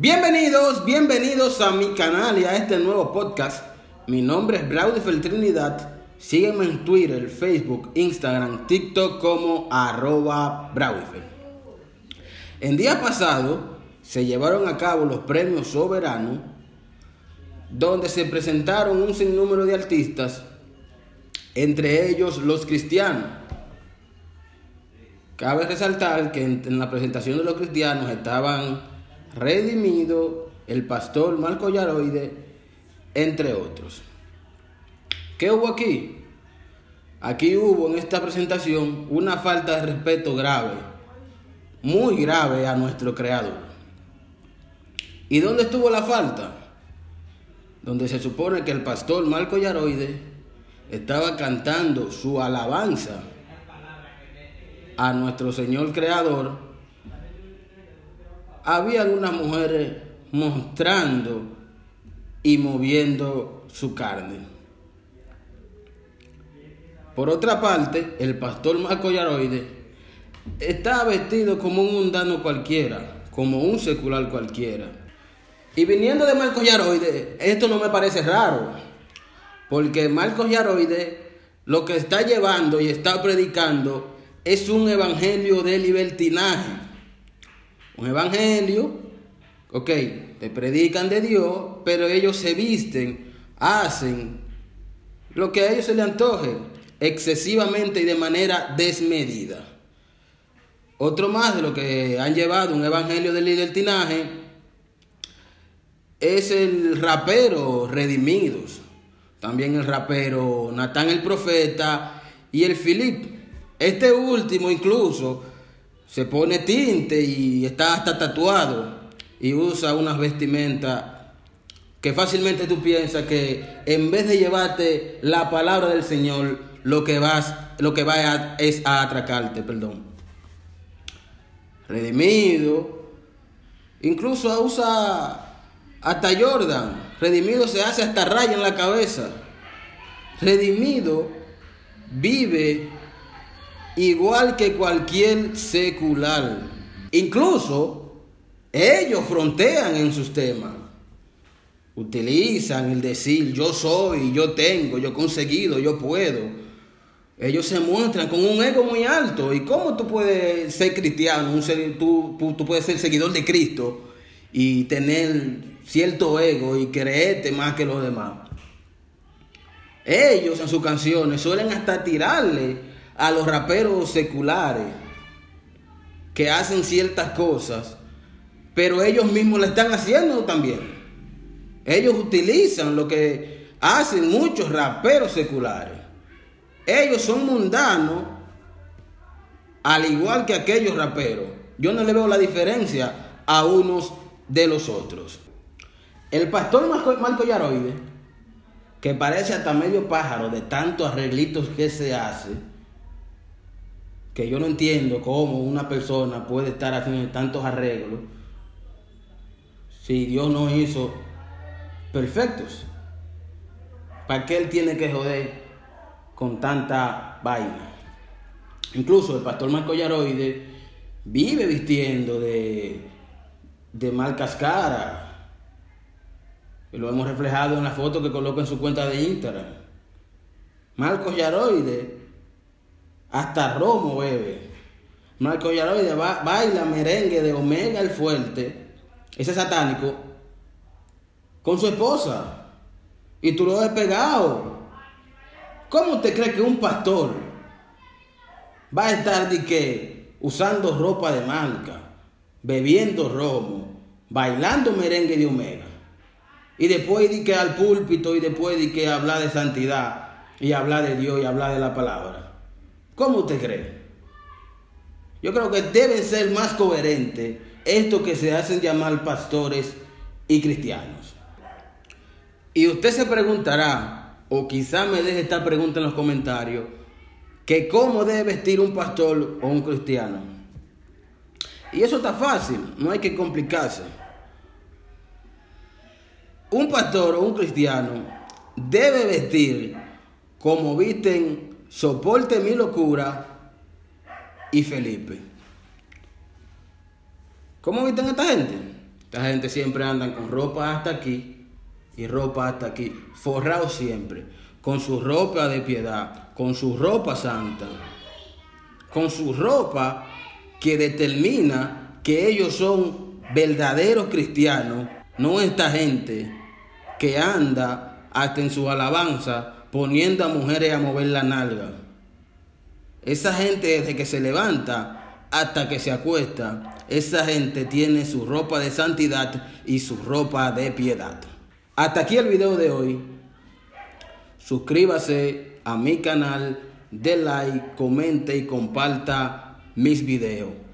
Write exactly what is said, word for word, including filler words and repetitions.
Bienvenidos, bienvenidos a mi canal y a este nuevo podcast. Mi nombre es Braudifer Trinidad. Sígueme en Twitter, Facebook, Instagram, TikTok como arroba Braudifer. En día pasado se llevaron a cabo los premios Soberano, donde se presentaron un sinnúmero de artistas, entre ellos los cristianos. Cabe resaltar que en la presentación de los cristianos estaban Redimi dos, el pastor Marco Yaroide, entre otros. ¿Qué hubo aquí? Aquí hubo en esta presentación una falta de respeto grave, muy grave a nuestro creador. ¿Y dónde estuvo la falta? Donde se supone que el pastor Marco Yaroide estaba cantando su alabanza a nuestro Señor Creador. Había algunas mujeres mostrando y moviendo su carne. Por otra parte, el pastor Marco Yaroide está vestido como un mundano cualquiera, como un secular cualquiera. Y viniendo de Marco Yaroide, esto no me parece raro, porque Marco Yaroide lo que está llevando y está predicando es un evangelio de libertinaje. Un evangelio, ok, te predican de Dios, pero ellos se visten, hacen lo que a ellos se les antoje, excesivamente y de manera desmedida. Otro más de lo que han llevado un evangelio de libertinaje es el rapero Redimi dos, también el rapero Natán el Profeta y el Felipe. Este último incluso se pone tinte y está hasta tatuado y usa unas vestimentas que fácilmente tú piensas que en vez de llevarte la palabra del Señor, lo que vas, lo que vas a, es a atracarte, perdón. Redimido, incluso usa hasta Jordan. Redimido se hace hasta raya en la cabeza. Redimido vive igual que cualquier secular. Incluso ellos frontean en sus temas. Utilizan el decir yo soy, yo tengo, yo he conseguido, yo puedo. Ellos se muestran con un ego muy alto. ¿Y cómo tú puedes ser cristiano? Un ser, tú, tú puedes ser seguidor de Cristo y tener cierto ego y creerte más que los demás. Ellos en sus canciones suelen hasta tirarle a los raperos seculares que hacen ciertas cosas, pero ellos mismos la están haciendo también. Ellos utilizan lo que hacen muchos raperos seculares. Ellos son mundanos, al igual que aquellos raperos. Yo no le veo la diferencia a unos de los otros. El pastor Marco Yaroide, que parece hasta medio pájaro de tantos arreglitos que se hace, que yo no entiendo cómo una persona puede estar haciendo tantos arreglos si Dios nos hizo perfectos. ¿Para qué él tiene que joder con tanta vaina? Incluso el pastor Marco Yaroide vive vistiendo de, de marcas caras. Lo hemos reflejado en la foto que coloca en su cuenta de Instagram. Marco Yaroide hasta romo bebe. Marco Yaroide ba- baila merengue de Omega el Fuerte, ese satánico, con su esposa. Y tú lo ves pegado. ¿Cómo usted cree que un pastor va a estar de qué? Usando ropa de marca, bebiendo romo, bailando merengue de Omega. Y después de que al púlpito, y después de que hablar de santidad, y hablar de Dios, y hablar de la palabra. ¿Cómo usted cree? Yo creo que deben ser más coherentes estos que se hacen llamar pastores y cristianos. Y usted se preguntará, o quizá me deje esta pregunta en los comentarios, que cómo debe vestir un pastor o un cristiano. Y eso está fácil, no hay que complicarse. Un pastor o un cristiano debe vestir como visten Soporte, Mi Locura y Felipe. ¿Cómo visten esta gente? Esta gente siempre andan con ropa hasta aquí y ropa hasta aquí, forrados siempre, con su ropa de piedad, con su ropa santa, con su ropa que determina que ellos son verdaderos cristianos, no esta gente que anda hasta en su alabanza poniendo a mujeres a mover la nalga. Esa gente desde que se levanta hasta que se acuesta, esa gente tiene su ropa de santidad y su ropa de piedad. Hasta aquí el video de hoy. Suscríbase a mi canal, dé like, comente y comparta mis videos.